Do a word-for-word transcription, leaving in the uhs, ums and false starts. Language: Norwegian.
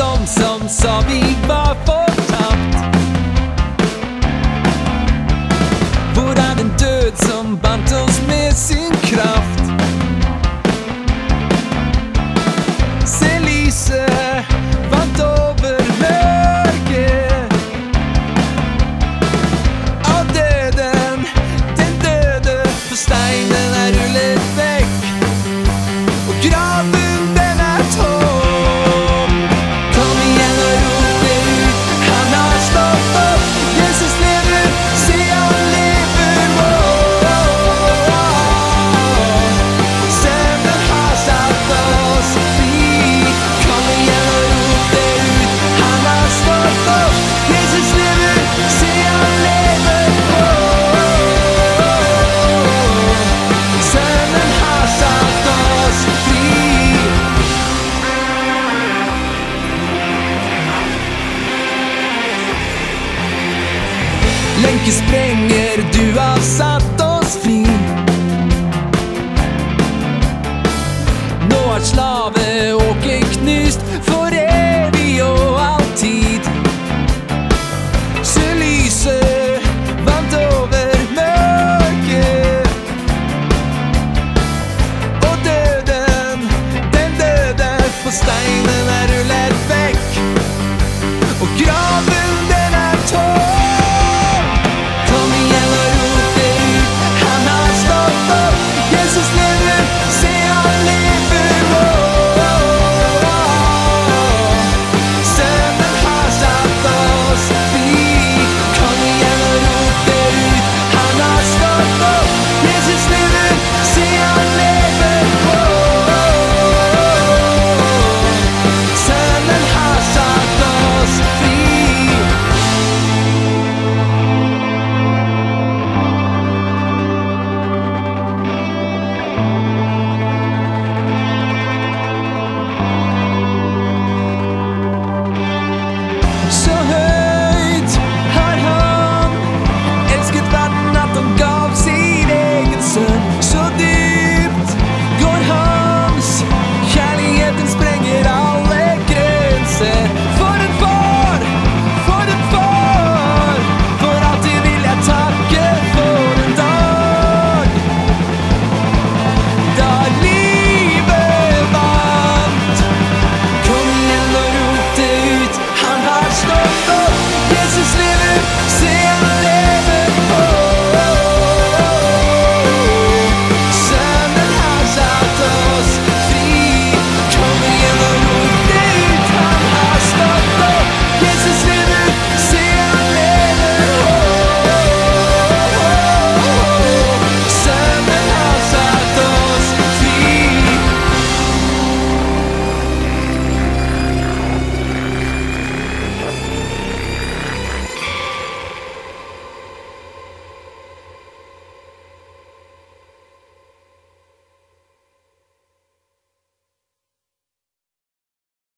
de som sa vi var fortapt. Hvor er den død som bandt oss med sin kraft? Se lyset vant over mørket. Av døden, den døde, for steinen er rullet vekk, og graven den er tom. Kom igjen og rope ut, han har stått opp. Jesus lever, se han lever. Søvnen har satt oss fri. Kom igjen og rope ut, han har stått opp. Jesus lever, se han lever. Søvnen har satt oss fri. Lenker sprenger du av seg.